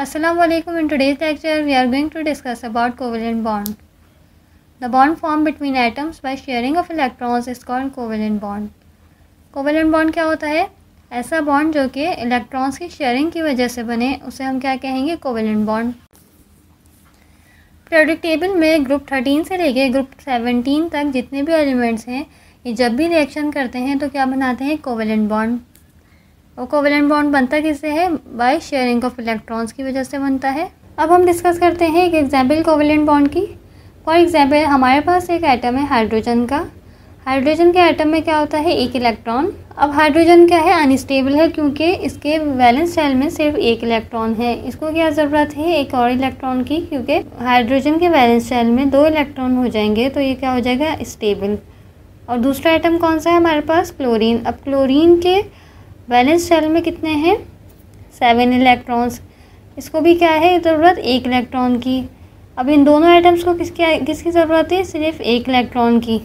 Assalamualaikum. In today's lecture, we are going to discuss about covalent bond. The bond formed between atoms by sharing of electrons is called covalent bond. Covalent bond क्या होता है? ऐसा bond जो कि electrons की sharing की वजह से बने, उसे हम क्या कहेंगे? Covalent bond. Periodic table में group 13 से लेके group 17 तक जितने भी elements हैं, ये जब भी reaction करते हैं तो क्या बनाते हैं? Covalent bond. और कोवेलेंट बॉन्ड बनता किससे है? बाय शेयरिंग ऑफ इलेक्ट्रॉन्स की वजह से बनता है। अब हम डिस्कस करते हैं एक एग्जाम्पल कोवेलेंट बॉन्ड की। फॉर एग्जाम्पल, हमारे पास एक आइटम है हाइड्रोजन का। हाइड्रोजन के आइटम में क्या होता है? एक इलेक्ट्रॉन। अब हाइड्रोजन क्या है? अनस्टेबल है, क्योंकि इसके वैलेंस शेल में सिर्फ एक इलेक्ट्रॉन है। इसको क्या ज़रूरत है? एक और इलेक्ट्रॉन की, क्योंकि हाइड्रोजन के वैलेंस शेल में दो इलेक्ट्रॉन हो जाएंगे तो ये क्या हो जाएगा? स्टेबल। और दूसरा आइटम कौन सा है हमारे पास? क्लोरीन। अब क्लोरीन के वैलेंस शेल में कितने हैं? 7 इलेक्ट्रॉन्स। इसको भी क्या है ज़रूरत? एक इलेक्ट्रॉन की। अब इन दोनों आइटम्स को किसकी ज़रूरत है? सिर्फ एक इलेक्ट्रॉन की।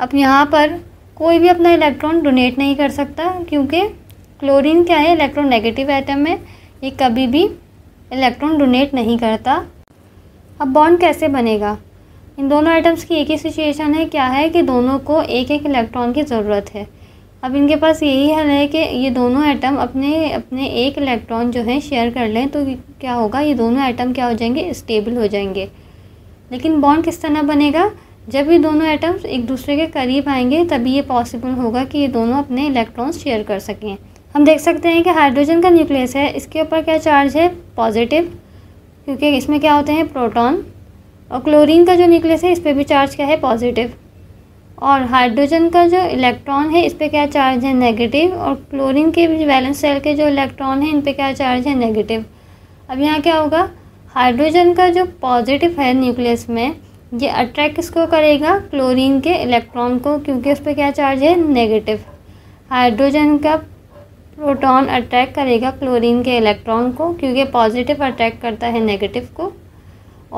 अब यहाँ पर कोई भी अपना इलेक्ट्रॉन डोनेट नहीं कर सकता, क्योंकि क्लोरीन क्या है? इलेक्ट्रॉन नेगेटिव आइटम है, ये कभी भी इलेक्ट्रॉन डोनेट नहीं करता। अब बॉन्ड कैसे बनेगा? इन दोनों आइटम्स की एक ही सिचुएशन है, क्या है कि दोनों को एक एक इलेक्ट्रॉन की ज़रूरत है। अब इनके पास यही हल है कि ये दोनों आइटम अपने अपने एक इलेक्ट्रॉन जो है शेयर कर लें, तो क्या होगा? ये दोनों आइटम क्या हो जाएंगे? स्टेबल हो जाएंगे। लेकिन बॉन्ड किस तरह बनेगा? जब ये दोनों आइटम्स एक दूसरे के करीब आएंगे तभी ये पॉसिबल होगा कि ये दोनों अपने इलेक्ट्रॉन्स शेयर कर सकें। हम देख सकते हैं कि हाइड्रोजन का न्यूक्लियस है, इसके ऊपर क्या चार्ज है? पॉजिटिव, क्योंकि इसमें क्या होते हैं? प्रोटॉन। और क्लोरीन का जो न्यूक्लियस है इस पर भी चार्ज क्या है? पॉजिटिव। और हाइड्रोजन का जो इलेक्ट्रॉन है इस पे क्या चार्ज है? नेगेटिव। और क्लोरीन के वैलेंस शेल के जो इलेक्ट्रॉन है इन पे क्या चार्ज है? नेगेटिव। अब यहाँ क्या होगा? हाइड्रोजन का जो पॉजिटिव है न्यूक्लियस में, ये अट्रैक्ट किसको करेगा? क्लोरीन के इलेक्ट्रॉन को, क्योंकि उस पे क्या चार्ज है? नेगेटिव। हाइड्रोजन का प्रोटॉन अट्रैक्ट करेगा क्लोरीन के इलेक्ट्रॉन को, क्योंकि पॉजिटिव अट्रैक्ट करता है नेगेटिव को।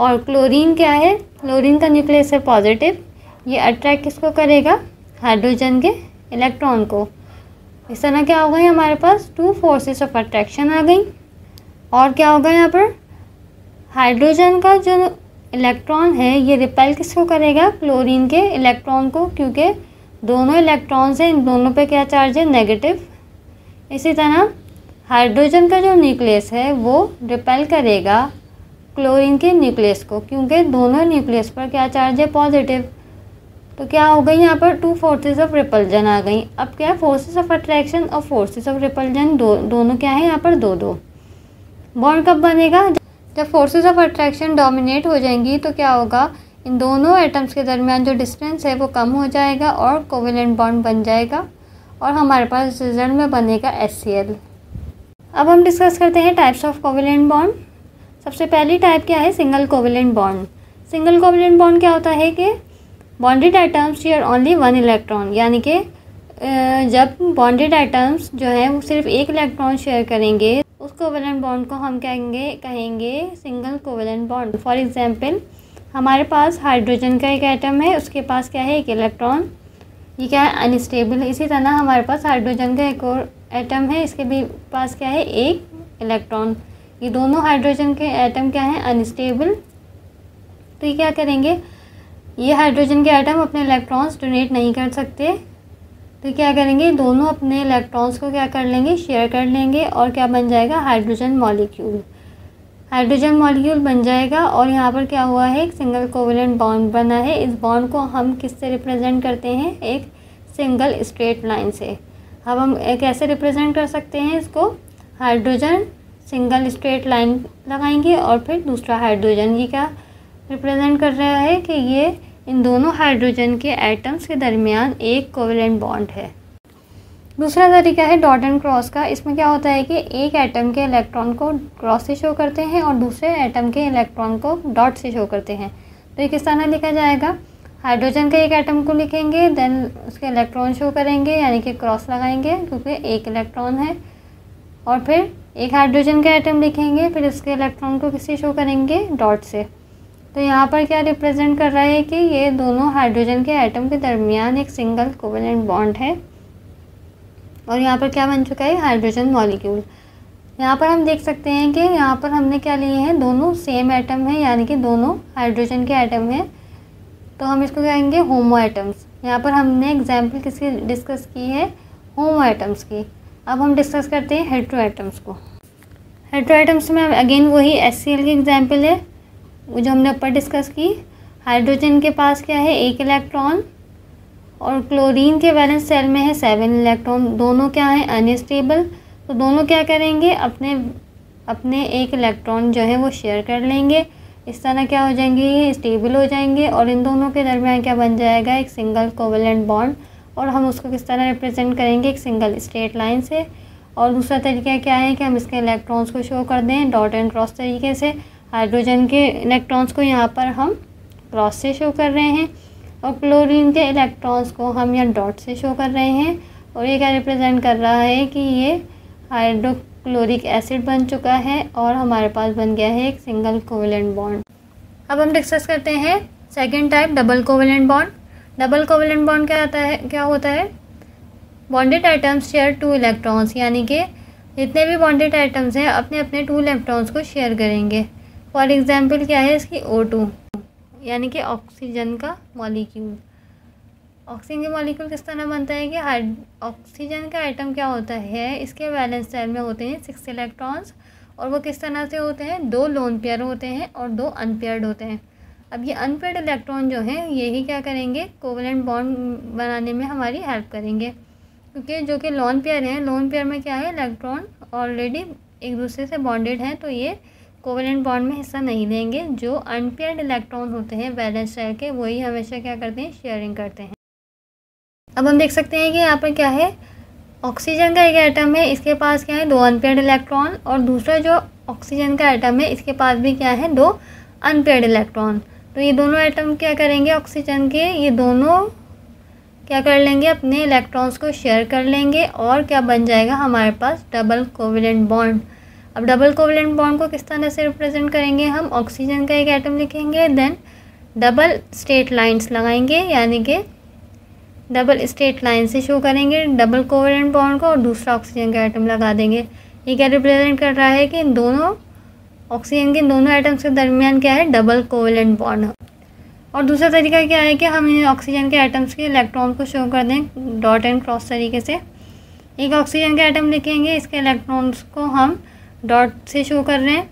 और क्लोरीन क्या है? क्लोरीन का न्यूक्लियस है पॉजिटिव, ये अट्रैक्ट किसको करेगा? हाइड्रोजन के इलेक्ट्रॉन को। इस तरह क्या हो गई हमारे पास? टू फोर्सेस ऑफ अट्रैक्शन आ गई। और क्या होगा यहाँ पर? हाइड्रोजन का जो इलेक्ट्रॉन है ये रिपेल किसको करेगा? क्लोरीन के इलेक्ट्रॉन को, क्योंकि दोनों इलेक्ट्रॉन्स हैं, इन दोनों पे क्या चार्ज है? नेगेटिव। इसी तरह हाइड्रोजन का जो न्यूक्लियस है वो रिपेल करेगा क्लोरीन के न्यूक्लियस को, क्योंकि दोनों न्यूक्लियस पर क्या चार्ज है? पॉजिटिव। तो क्या हो गई यहाँ पर? टू फोर्सेस ऑफ रिपल्जन आ गई। अब क्या है? फोर्सेस ऑफ अट्रैक्शन और फोर्सेस ऑफ रिपल्जन दोनों क्या है यहाँ पर? दो। बॉन्ड कब बनेगा? जब फोर्सेस ऑफ अट्रैक्शन डोमिनेट हो जाएंगी तो क्या होगा? इन दोनों एटम्स के दरमियान जो डिस्टेंस है वो कम हो जाएगा और कोवेलेंट बॉन्ड बन जाएगा, और हमारे पास रिजल्ट में बनेगा HCl। अब हम डिस्कस करते हैं टाइप्स ऑफ कोवेलेंट बॉन्ड। सबसे पहली टाइप क्या है? Single covalent bond. Single covalent bond क्या होता है कि bonded atoms share only one electron, यानी कि जब बॉन्डेड आइटम्स जो है वो सिर्फ एक इलेक्ट्रॉन शेयर करेंगे उस कोवेलेंट बॉन्ड को हम कहेंगे single covalent bond. For example, हमारे पास हाइड्रोजन का एक आइटम है, उसके पास क्या है? एक इलेक्ट्रॉन। ये क्या है? अनस्टेबल। इसी तरह हमारे पास हाइड्रोजन का एक और आइटम है, इसके भी पास क्या है? एक इलेक्ट्रॉन। ये दोनों हाइड्रोजन के आइटम क्या है? अनस्टेबल। तो ये क्या करेंगे? ये हाइड्रोजन के आइटम अपने इलेक्ट्रॉन्स डोनेट नहीं कर सकते, तो क्या करेंगे? दोनों अपने इलेक्ट्रॉन्स को क्या कर लेंगे? शेयर कर लेंगे, और क्या बन जाएगा? Hydrogen molecule. हाइड्रोजन मॉलिक्यूल बन जाएगा। और यहाँ पर क्या हुआ है? एक सिंगल कोवेलेंट बॉन्ड बना है। इस बॉन्ड को हम किससे रिप्रेजेंट करते हैं? एक सिंगल स्ट्रेट लाइन से। अब हम कैसे रिप्रेजेंट कर सकते हैं इसको? हाइड्रोजन सिंगल स्ट्रेट लाइन लगाएंगे और फिर दूसरा हाइड्रोजन। ये क्या रिप्रेजेंट कर रहा है कि ये इन दोनों हाइड्रोजन के एटम्स के दरमियान एक कोवेलेंट बॉन्ड है। दूसरा तरीका है डॉट एंड क्रॉस का। इसमें क्या होता है कि एक एटम के इलेक्ट्रॉन को क्रॉस से शो करते हैं और दूसरे एटम के इलेक्ट्रॉन को डॉट से शो करते हैं। तो ये किस तरह लिखा जाएगा? हाइड्रोजन के एक एटम को लिखेंगे, देन उसके इलेक्ट्रॉन शो करेंगे, यानी कि क्रॉस लगाएंगे क्योंकि एक इलेक्ट्रॉन है, और फिर एक हाइड्रोजन का एटम लिखेंगे, फिर उसके इलेक्ट्रॉन को किससे शो करेंगे? डॉट से। तो यहाँ पर क्या रिप्रेजेंट कर रहा है कि ये दोनों हाइड्रोजन के एटम के दरमियान एक सिंगल कोवेलेंट बॉन्ड है, और यहाँ पर क्या बन चुका है? Hydrogen molecule. यहाँ पर हम देख सकते हैं कि यहाँ पर हमने क्या लिए हैं, दोनों सेम एटम है, यानी कि दोनों हाइड्रोजन के एटम हैं, तो हम इसको कहेंगे होमो एटम्स। यहाँ पर हमने एग्जाम्पल किसकी डिस्कस की है, होमो एटम्स की। अब हम डिस्कस करते हैं हेट्रो एटम्स को। हेट्रो एटम्स में अगेन वही HCl की एग्जाम्पल है वो जो हमने ऊपर डिस्कस की। हाइड्रोजन के पास क्या है, 1 इलेक्ट्रॉन, और क्लोरीन के वैलेंस सेल में है 7 इलेक्ट्रॉन। दोनों क्या हैं, अनस्टेबल, तो दोनों क्या करेंगे, अपने 1 इलेक्ट्रॉन जो है वो शेयर कर लेंगे। इस तरह क्या हो जाएंगे, ये स्टेबल हो जाएंगे और इन दोनों के दरम्यान क्या बन जाएगा, एक सिंगल कोवेलेंट बॉन्ड, और हम उसको किस तरह रिप्रेजेंट करेंगे, एक सिंगल स्ट्रेट लाइन से। और दूसरा तरीका क्या है कि हम इसके इलेक्ट्रॉन्स को शो कर दें डॉट एंड क्रॉस तरीके से। हाइड्रोजन के इलेक्ट्रॉन्स को यहाँ पर हम क्रॉस से शो कर रहे हैं और क्लोरीन के इलेक्ट्रॉन्स को हम यहाँ डॉट से शो कर रहे हैं। और ये क्या रिप्रेजेंट कर रहा है कि ये हाइड्रोक्लोरिक एसिड बन चुका है और हमारे पास बन गया है एक सिंगल कोवेलेंट बॉन्ड। अब हम डिस्कस करते हैं second type, double covalent bond. Double covalent bond क्या होता है, बॉन्डेड आइटम्स शेयर 2 इलेक्ट्रॉन्स, यानी कि जितने भी बॉन्डेड आइटम्स हैं अपने अपने 2 इलेक्ट्रॉन्स को शेयर करेंगे। फॉर एग्जांपल क्या है इसकी, O2 यानी कि ऑक्सीजन का मॉलिक्यूल। ऑक्सीजन का मॉलिक्यूल किस तरह बनता है कि ऑक्सीजन का आइटम क्या होता है, इसके वैलेंस शेल में होते हैं 6 इलेक्ट्रॉन्स, और वो किस तरह से होते हैं, 2 लोन पेयर होते हैं और 2 अनपेयर्ड होते हैं। अब ये अनपेयर्ड इलेक्ट्रॉन जो हैं यही क्या करेंगे, कोवेलेंट बॉन्ड बनाने में हमारी हेल्प करेंगे, क्योंकि जो कि लोन पेयर हैं, लोन पेयर में क्या है, इलेक्ट्रॉन ऑलरेडी एक दूसरे से बॉन्डेड हैं तो ये कोवेलेंट बॉन्ड में हिस्सा नहीं लेंगे। जो अनपेयर्ड इलेक्ट्रॉन होते हैं वैलेंस शेल के, वही हमेशा क्या करते हैं, शेयरिंग करते हैं। अब हम देख सकते हैं कि यहाँ पर क्या है, ऑक्सीजन का एक एटम है, इसके पास क्या है, 2 अनपेयर्ड इलेक्ट्रॉन, और दूसरा जो ऑक्सीजन का एटम है इसके पास भी क्या है, 2 अनपेयर्ड इलेक्ट्रॉन। तो ये दोनों एटम क्या करेंगे, ऑक्सीजन के ये दोनों क्या कर लेंगे, अपने इलेक्ट्रॉन्स को शेयर कर लेंगे और क्या बन जाएगा हमारे पास, डबल कोवेलेंट बॉन्ड। अब डबल कोवेलेंट बॉन्ड को किस तरह से रिप्रेजेंट करेंगे, हम ऑक्सीजन का एक एटम लिखेंगे, देन डबल स्ट्रेट लाइंस लगाएंगे, यानी कि डबल स्ट्रेट लाइन से शो करेंगे डबल कोवेलेंट बॉन्ड को और दूसरा ऑक्सीजन का एटम लगा देंगे। ये क्या रिप्रेजेंट कर रहा है कि दोनों ऑक्सीजन के दोनों एटम्स के दरमियान क्या है, डबल कोवेलेंट बॉन्ड। और दूसरा तरीका क्या है कि हम इन ऑक्सीजन के एटम्स के इलेक्ट्रॉन को शो कर दें डॉट एंड क्रॉस तरीके से। एक ऑक्सीजन का एटम लिखेंगे, इसके इलेक्ट्रॉन्स को हम डॉट से शो कर रहे हैं,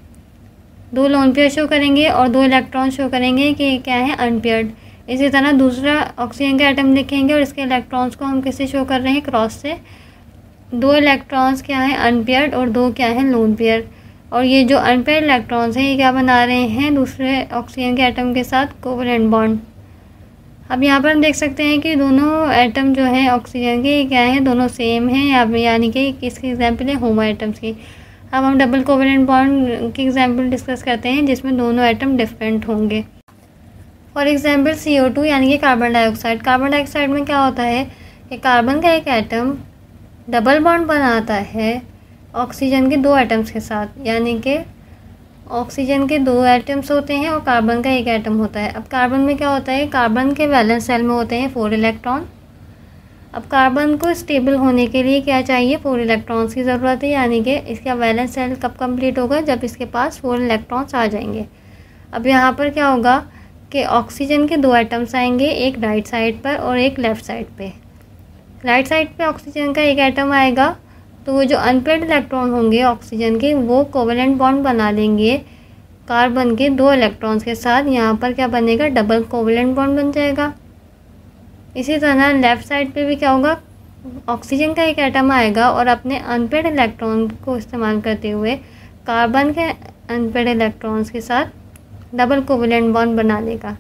2 लोन पेयर शो करेंगे और 2 इलेक्ट्रॉन शो करेंगे कि क्या है, अनपेयर्ड। इसी तरह दूसरा ऑक्सीजन का एटम लिखेंगे और इसके इलेक्ट्रॉन्स को हम किससे शो कर रहे हैं, क्रॉस से, 2 इलेक्ट्रॉन्स क्या है, अनपेयर्ड, और 2 क्या है, लोन पेयर। और ये जो अनपेयर्ड इलेक्ट्रॉन्स हैं ये क्या बना रहे हैं, दूसरे ऑक्सीजन के एटम के साथ कोवेलेंट बॉन्ड। अब यहाँ पर हम देख सकते हैं कि दोनों एटम जो हैं ऑक्सीजन के क्या हैं, दोनों सेम हैं, यानी कि इसकी एग्जांपल है होमो एटम्स की। अब हम डबल कोवेलेंट बॉन्ड की एग्जांपल डिस्कस करते हैं जिसमें दोनों एटम डिफरेंट होंगे। फॉर एग्जाम्पल CO2 यानी कि कार्बन डाइऑक्साइड। कार्बन डाइऑक्साइड में क्या होता है कि कार्बन का एक एटम डबल बॉन्ड बनाता है ऑक्सीजन के 2 एटम्स के साथ, यानी कि ऑक्सीजन के 2 एटम्स होते हैं और कार्बन का एक एटम होता है। अब कार्बन में क्या होता है, कार्बन के वैलेंस सेल में होते हैं 4 इलेक्ट्रॉन। अब कार्बन को स्टेबल होने के लिए क्या चाहिए, 4 इलेक्ट्रॉन्स की ज़रूरत है, यानी कि इसका वैलेंस सेल कब कंप्लीट होगा, जब इसके पास 4 इलेक्ट्रॉन्स आ जाएंगे। अब यहाँ पर क्या होगा कि ऑक्सीजन के 2 एटम्स आएंगे, एक राइट साइड पर और एक लेफ़्ट साइड पर। राइट साइड पर ऑक्सीजन का एक एटम आएगा तो वो जो अनपेयर्ड इलेक्ट्रॉन होंगे ऑक्सीजन के वो कोवेलेंट बॉन्ड बना लेंगे कार्बन के 2 इलेक्ट्रॉन्स के साथ। यहाँ पर क्या बनेगा, डबल कोवेलेंट बॉन्ड बन जाएगा। इसी तरह लेफ़्ट साइड पे भी क्या होगा, ऑक्सीजन का एक एटम आएगा और अपने अनपेयर्ड इलेक्ट्रॉन को इस्तेमाल करते हुए कार्बन के अनपेयर्ड इलेक्ट्रॉन्स के साथ डबल कोवेलेंट बॉन्ड बना लेगा।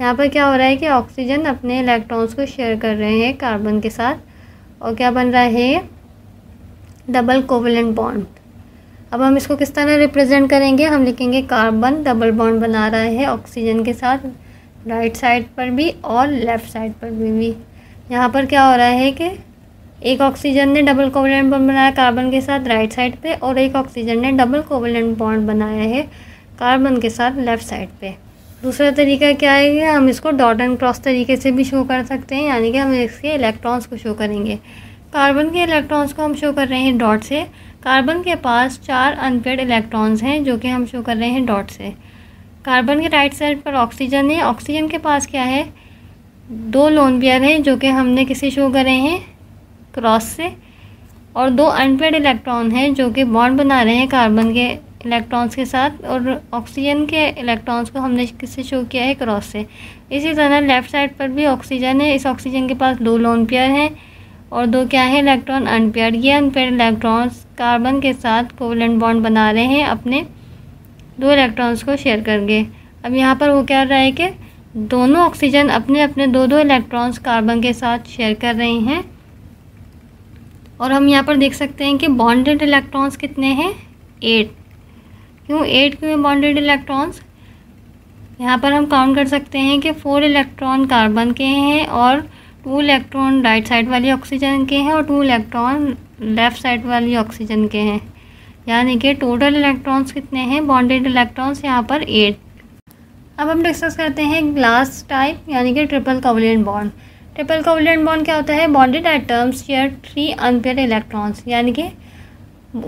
यहाँ पर क्या हो रहा है कि ऑक्सीजन अपने इलेक्ट्रॉन्स को शेयर कर रहे हैं कार्बन के साथ और क्या बन रहा है, डबल कोवेलेंट बॉन्ड। अब हम इसको किस तरह रिप्रेजेंट करेंगे, हम लिखेंगे कार्बन डबल बॉन्ड बना रहा है ऑक्सीजन के साथ, राइट साइड पर भी और लेफ़्ट साइड पर भी। यहाँ पर क्या हो रहा है कि एक ऑक्सीजन ने डबल कोवेलेंट बॉन्ड बनाया कार्बन के साथ राइट साइड पे और एक ऑक्सीजन ने डबल कोवेलेंट बॉन्ड बनाया है कार्बन के साथ लेफ़्ट साइड पे। दूसरा तरीका क्या है कि हम इसको डॉट एंड क्रॉस तरीके से भी शो कर सकते हैं, यानी कि हम इसके इलेक्ट्रॉन्स को शो करेंगे। कार्बन के इलेक्ट्रॉन्स को हम शो कर रहे हैं डॉट से, कार्बन के पास 4 अनपेड इलेक्ट्रॉन्स हैं जो कि हम शो कर रहे हैं डॉट से। कार्बन के राइट साइड पर ऑक्सीजन है, ऑक्सीजन के पास क्या है, 2 लोन पेयर हैं जो कि हमने किसी शो कर रहे हैं क्रॉस से, और 2 अनपेड इलेक्ट्रॉन हैं जो कि बॉन्ड बना रहे हैं कार्बन के इलेक्ट्रॉन्स के साथ, और ऑक्सीजन के इलेक्ट्रॉन्स को हमने किससे शो किया है, क्रॉस से। इसी तरह लेफ़्ट साइड पर भी ऑक्सीजन है, इस ऑक्सीजन के पास 2 लोन पेयर हैं और 2 क्या है, इलेक्ट्रॉन अनपेयर्ड। ये अनपेयर्ड इलेक्ट्रॉन्स कार्बन के साथ कोवलेंट बॉन्ड बना रहे हैं, अपने 2 इलेक्ट्रॉन्स को शेयर करके। अब यहाँ पर वो क्या रहा है कि दोनों ऑक्सीजन अपने अपने 2-2 इलेक्ट्रॉन्स कार्बन के साथ शेयर कर रहे हैं, और हम यहाँ पर देख सकते हैं कि बॉन्डेड इलेक्ट्रॉन्स कितने हैं, 8। क्यों 8 क्यों बॉन्डेड इलेक्ट्रॉन्स, यहाँ पर हम काउंट कर सकते हैं कि 4 इलेक्ट्रॉन कार्बन के हैं और 2 इलेक्ट्रॉन राइट साइड वाली ऑक्सीजन के हैं और 2 इलेक्ट्रॉन लेफ़्ट साइड वाली ऑक्सीजन के हैं, यानी कि टोटल इलेक्ट्रॉन्स कितने हैं, बॉन्डेड इलेक्ट्रॉन्स यहाँ पर 8। अब हम डिस्कस करते हैं ग्लास टाइप यानी कि triple covalent bond. Triple covalent bond क्या होता है, bonded atoms share 3 unpaired electrons, यानी कि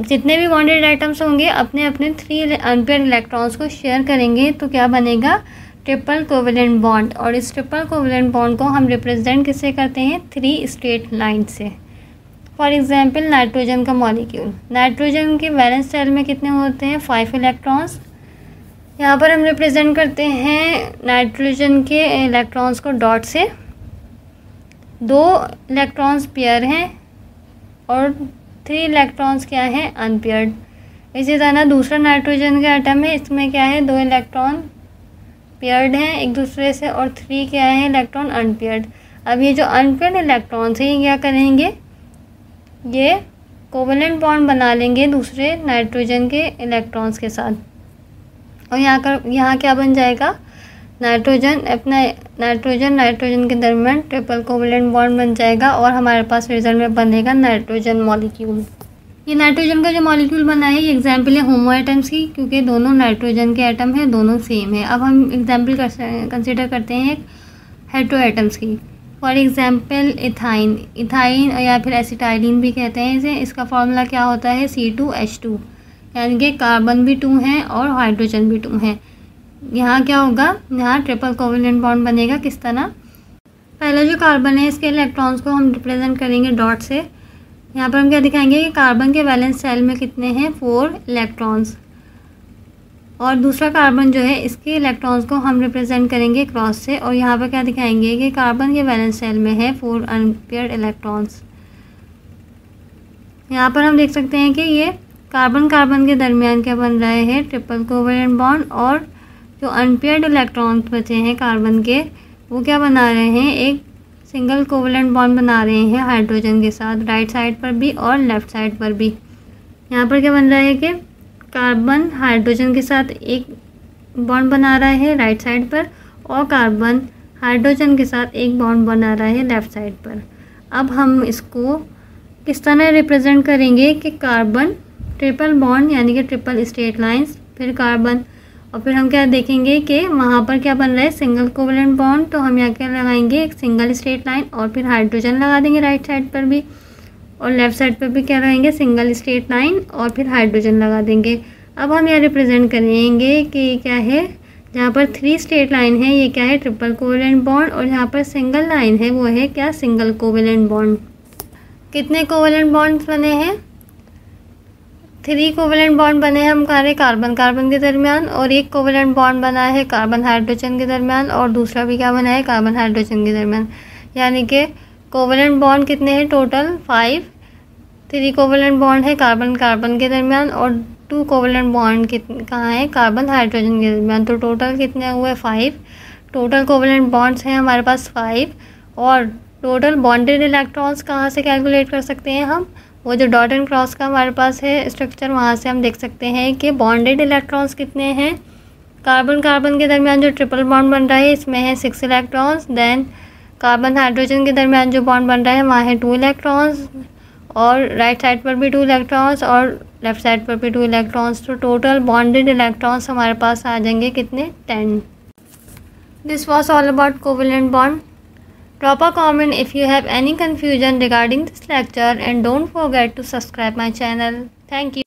जितने भी बॉन्डेड एटम्स होंगे अपने अपने 3 अनपेयर्ड इलेक्ट्रॉन्स को शेयर करेंगे, तो क्या बनेगा, ट्रिपल कोवलेंट बॉन्ड। और इस ट्रिपल कोवलेंट बॉन्ड को हम रिप्रेजेंट किससे करते हैं, 3 स्ट्रेट लाइन से। फॉर एग्जांपल नाइट्रोजन का मॉलिक्यूल, नाइट्रोजन के वैलेंस शेल में कितने होते हैं, 5 इलेक्ट्रॉन्स। यहाँ पर हम रिप्रेजेंट करते हैं नाइट्रोजन के इलेक्ट्रॉन्स को डॉट से, 2 इलेक्ट्रॉन्स पेयर हैं और 3 इलेक्ट्रॉन्स क्या हैं, अनपेयर्ड। इसी तरह दूसरा नाइट्रोजन का एटम है, इसमें क्या है, 2 इलेक्ट्रॉन पेयर्ड हैं एक दूसरे से और 3 क्या है, इलेक्ट्रॉन अनपेयर्ड। अब ये जो अनपेयर्ड इलेक्ट्रॉन्स हैं ये क्या करेंगे, ये कोवलेंट बॉन्ड बना लेंगे दूसरे नाइट्रोजन के इलेक्ट्रॉन्स के साथ, और यहाँ क्या बन जाएगा, नाइट्रोजन अपना नाइट्रोजन के दरमियान ट्रिपल कोवलेंट बॉन्ड बन जाएगा, और हमारे पास रिजल्ट में बनेगा नाइट्रोजन मॉलिक्यूल। ये नाइट्रोजन का जो मॉलिक्यूल बना है ये एग्जाम्पल है होमो एटम्स की, क्योंकि दोनों नाइट्रोजन के एटम हैं, दोनों सेम है। अब हम एग्जाम्पल कंसिडर करते हैं हेट्रो एटम्स की। फॉर एग्जाम्पल इथाइन, इथाइन या फिर एसिटाइलिन भी कहते हैं इसे। इसका फॉर्मूला क्या होता है, C2H2, यानी कि कार्बन भी 2 हैं और हाइड्रोजन भी 2 हैं। यहाँ क्या होगा, यहाँ ट्रिपल कोवलेंट बॉन्ड बनेगा किस तरह, पहला जो कार्बन है इसके इलेक्ट्रॉन्स को हम रिप्रेजेंट करेंगे डॉट से। यहाँ पर हम क्या दिखाएंगे कि कार्बन के वैलेंस शेल में कितने हैं, 4 इलेक्ट्रॉन्स, और दूसरा कार्बन जो है इसके इलेक्ट्रॉन्स को हम रिप्रेजेंट करेंगे क्रॉस से, और यहाँ पर क्या दिखाएंगे कि कार्बन के वैलेंस शेल में है 4 अनपेयर्ड इलेक्ट्रॉन्स। यहाँ पर हम देख सकते हैं कि ये कार्बन कार्बन के दरमियान क्या बन रहे हैं, ट्रिपल कोवलेंट बॉन्ड, और जो अनपेयर्ड इलेक्ट्रॉन्स बचे हैं कार्बन के वो क्या बना रहे हैं, एक सिंगल कोवलेंट बॉन्ड बना रहे हैं हाइड्रोजन के साथ, राइट साइड पर भी और लेफ़्ट साइड पर भी। यहाँ पर क्या बन रहा है कि कार्बन हाइड्रोजन के साथ एक बॉन्ड बना रहा है राइट साइड पर, और कार्बन हाइड्रोजन के साथ एक बॉन्ड बना रहा है लेफ़्ट साइड पर। अब हम इसको किस तरह रिप्रेजेंट करेंगे कि कार्बन ट्रिपल बॉन्ड यानी कि ट्रिपल स्ट्रेट लाइंस, फिर कार्बन, और फिर हम क्या देखेंगे कि वहाँ पर क्या बन रहा है, सिंगल कोवलेंट बॉन्ड, तो हम यहाँ क्या लगाएंगे, एक सिंगल स्ट्रेट लाइन, और फिर हाइड्रोजन लगा देंगे राइट साइड पर भी और लेफ़्ट साइड पर भी क्या लगाएंगे, सिंगल स्ट्रेट लाइन, और फिर हाइड्रोजन लगा देंगे। अब हम यहाँ रिप्रेजेंट करेंगे कि क्या है, जहाँ पर 3 स्ट्रेट लाइन है ये क्या है, ट्रिपल कोवलेंट बॉन्ड, और जहाँ पर सिंगल लाइन है वो है क्या, सिंगल कोवलेंट बॉन्ड। कितने कोवलेंट बॉन्ड्स बने हैं, 3 कोवलेंट बॉन्ड बने हैं हमारे कार्बन कार्बन के दरमियान, और एक कोवलेंट बॉन्ड बना है कार्बन हाइड्रोजन के दरमियान, और दूसरा भी क्या बना है, कार्बन हाइड्रोजन के दरमियान। यानी कि कोवलेंट बॉन्ड कितने हैं टोटल, 5। 3 कोवलेंट बॉन्ड है कार्बन कार्बन के दरमियान, और 2 कोवलेंट बॉन्ड कहाँ है, कार्बन हाइड्रोजन के दरमियान, तो टोटल कितने हुए, 5। टोटल कोवलेंट बॉन्ड्स हैं हमारे पास 5, और टोटल बॉन्डेड इलेक्ट्रॉन्स कहाँ से कैलकुलेट कर सकते हैं हम, वो जो डॉट एंड क्रॉस का हमारे पास है स्ट्रक्चर, वहाँ से हम देख सकते हैं कि बॉन्डेड इलेक्ट्रॉन्स कितने हैं। कार्बन कार्बन के दरमियान जो ट्रिपल बॉन्ड बन रहा है इसमें है 6 इलेक्ट्रॉन्स, देन कार्बन हाइड्रोजन के दरमियान जो बॉन्ड बन रहा है वहाँ है 2 इलेक्ट्रॉन्स, और राइट साइड पर भी 2 इलेक्ट्रॉन्स और लेफ़्ट साइड पर भी 2 इलेक्ट्रॉन्स, तो टोटल बॉन्डेड इलेक्ट्रॉन्स हमारे पास आ जाएंगे कितने, 10। This was all about covalent bond. Drop a comment if you have any confusion regarding this lecture and don't forget to subscribe my channel. Thank you.